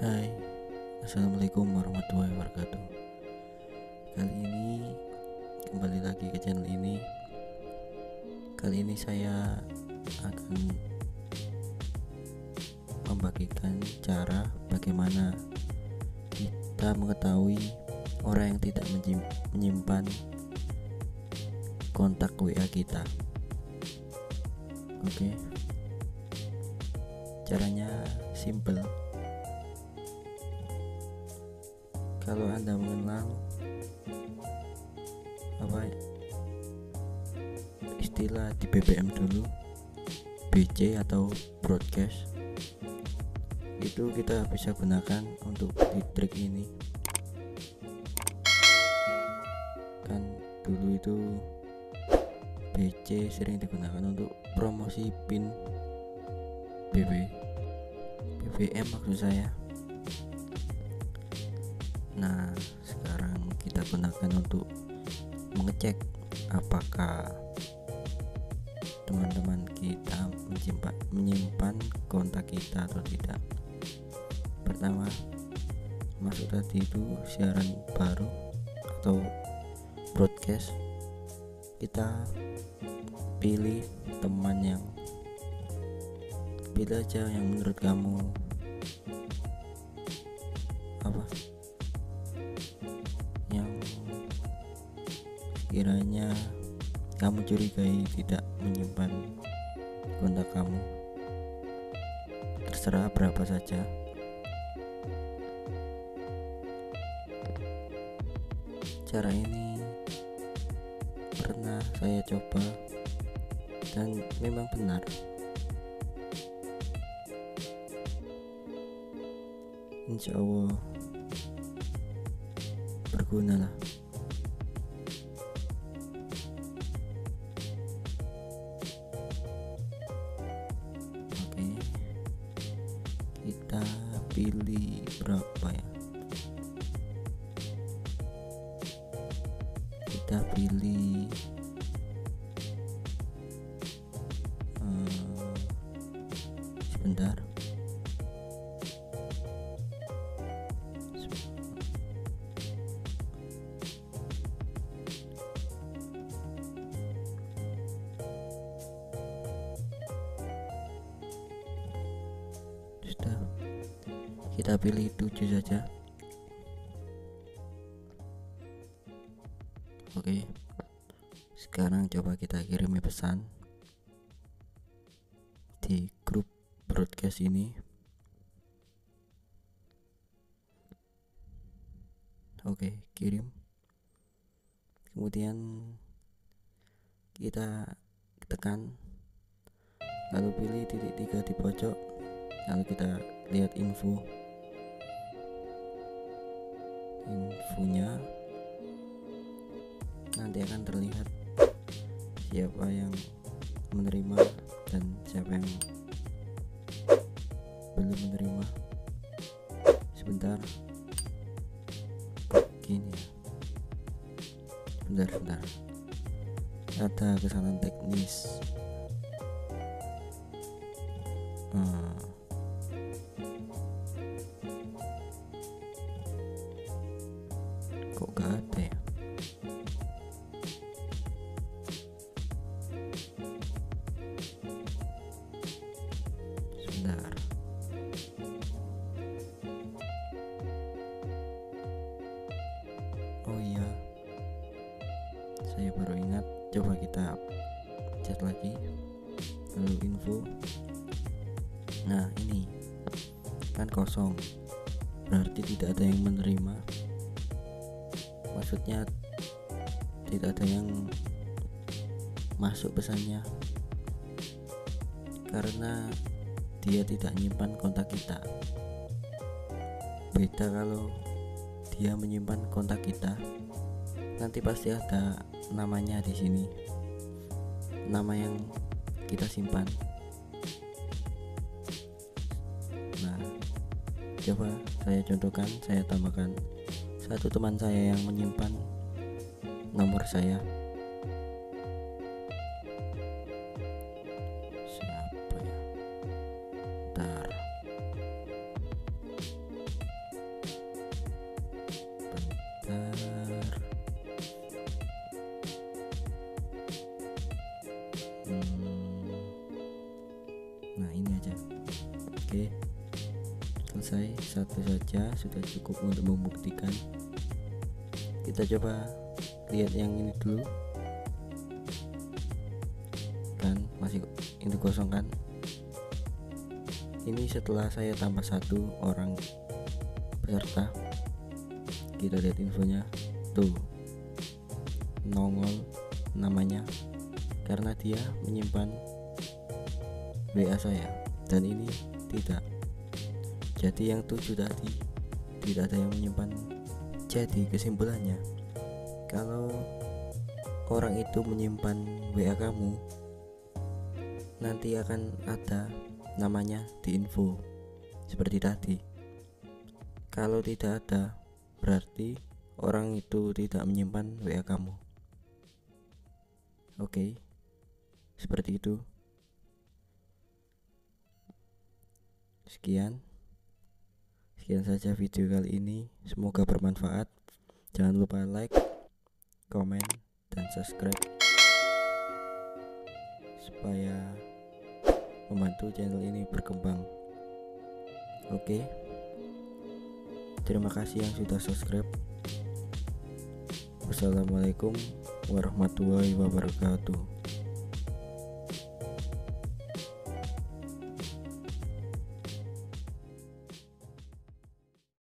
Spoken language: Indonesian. Hai, Assalamualaikum warahmatullahi wabarakatuh. Kali ini kembali lagi ke channel ini. Kali ini saya akan membagikan cara bagaimana kita mengetahui orang yang tidak menyimpan kontak WA kita. Oke. Caranya simple. Kalau Anda mengenal istilah di BBM dulu, BC atau broadcast, itu kita bisa gunakan untuk trik ini. Kan dulu itu BC sering digunakan untuk promosi pin BBM maksud saya. Nah, sekarang kita gunakan untuk mengecek apakah teman-teman kita menyimpan kontak kita atau tidak. Pertama, masuk tadi itu siaran baru atau broadcast. Kita pilih teman yang pilih aja yang menurut kamu kiranya kamu curigai tidak menyimpan kontak kamu, terserah berapa saja. Cara ini pernah saya coba dan memang benar. Insya Allah bergunalah. Kita pilih berapa ya? Kita pilih 7 saja. Oke. Sekarang coba kita kirimi pesan di grup broadcast ini. Oke, kirim. Kemudian kita tekan, lalu pilih titik 3 di pojok, lalu kita lihat infonya. Nanti akan terlihat siapa yang menerima dan siapa yang belum menerima. Sebentar, begini, sebentar, ada kesalahan teknis. Kok gak ada ya? Sebentar. Oh iya, saya baru ingat. Coba kita chat lagi, lalu info. Nah, ini kan kosong, berarti tidak ada yang menerima. Maksudnya tidak ada yang masuk pesannya karena dia tidak menyimpan kontak kita. Beda kalau dia menyimpan kontak kita, nanti pasti ada namanya di sini, nama yang kita simpan. Nah, coba saya contohkan, saya tambahkan satu teman saya yang menyimpan nomor saya. Siapa ya? Bentar. selesai, satu saja sudah cukup untuk membuktikan. Kita coba lihat yang ini dulu, dan masih itu kosong kan. Ini setelah saya tambah satu orang peserta, kita lihat infonya tuh nongol namanya, karena dia menyimpan WA saya dan ini tidak. Jadi yang 7 tadi tidak ada yang menyimpan. Jadi kesimpulannya, kalau orang itu menyimpan WA kamu, nanti akan ada namanya di info seperti tadi. Kalau tidak ada, berarti orang itu tidak menyimpan WA kamu. Oke, seperti itu. Sekian saja video kali ini. Semoga bermanfaat. Jangan lupa like, komen, dan subscribe supaya membantu channel ini berkembang. Oke, terima kasih yang sudah subscribe. Wassalamualaikum warahmatullahi wabarakatuh.